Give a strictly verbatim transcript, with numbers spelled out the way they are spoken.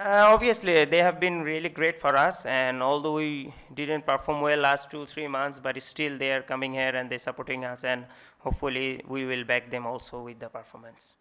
Uh, obviously, they have been really great for us, and although we didn't perform well last two, three months, but still they are coming here and they're supporting us, and hopefully we will back them also with the performance.